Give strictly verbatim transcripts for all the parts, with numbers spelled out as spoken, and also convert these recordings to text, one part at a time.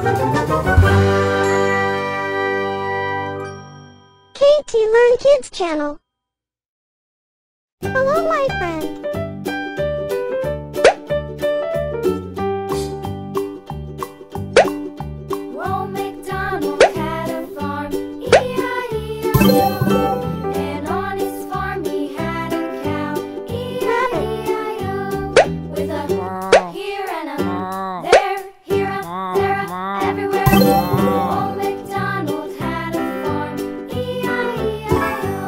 K T Learn Kids Channel. Hello, my friend. Rome McDonald had a farm, E I E I O. And on his farm he had a cow, E I E I O. With a here and a there, here a there a everywhere. Rome McDonald had a farm, E I E I O.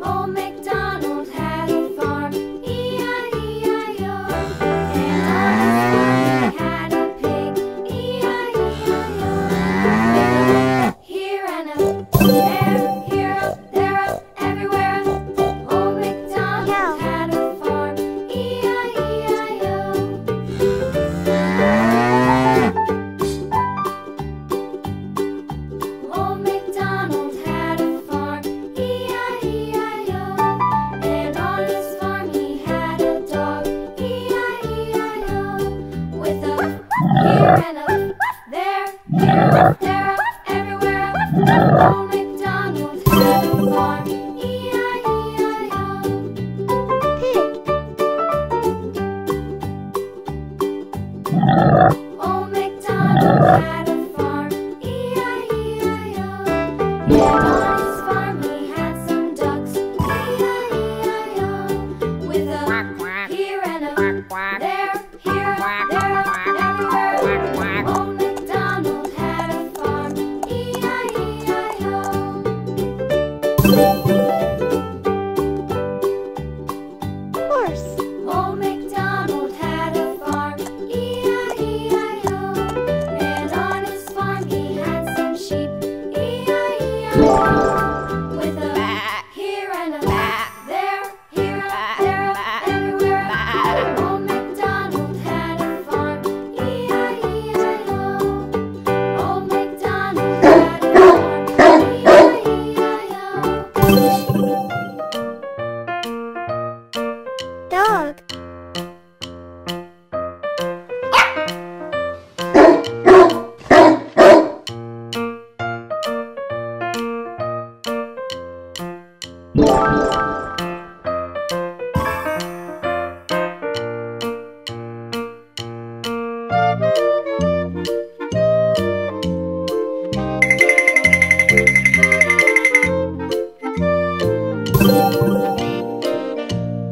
Rome McDonald had a farm, there, here up, there up, everywhere up. Old MacDonald yeah. had a farm, E I E I O. Old MacDonald had a farm, E I E I O. And on his farm he had a dog, E I E I O. With a here and a there, here up, there up, everywhere up. Old MacDonald had a farm, E I E I O. Old MacDonald had a farm, E I E I O. And on his farm he had some ducks, E I E I O. With a here and a there, here a there a everywhere. Old MacDonald had a farm, E I E I O. Horse. Old MacDonald had a farm, E I E I O. And on his farm he had some sheep, E I E I O. With a here and a there, here a there a everywhere. Old MacDonald had a farm, E I E I O. Old MacDonald had a farm, E I E I O. Dog.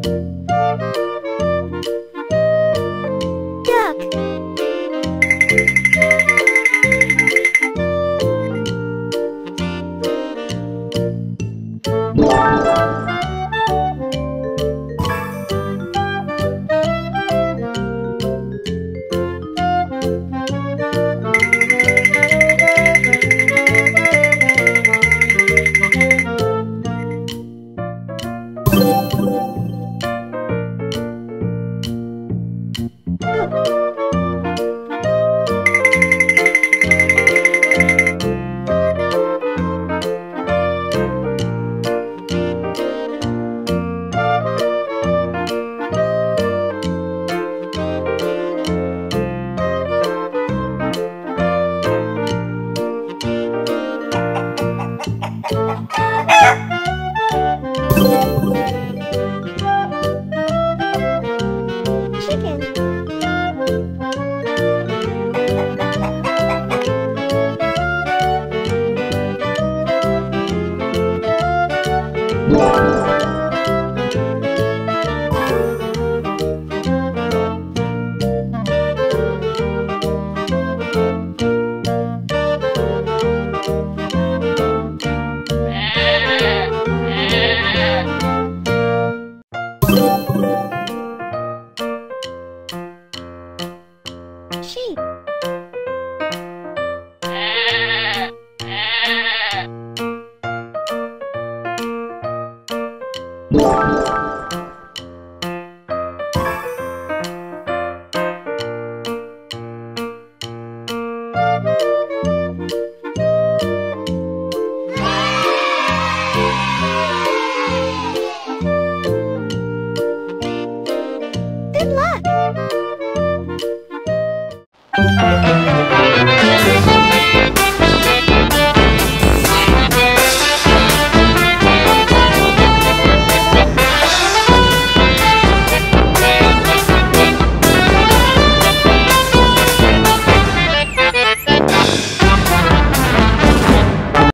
Thank you.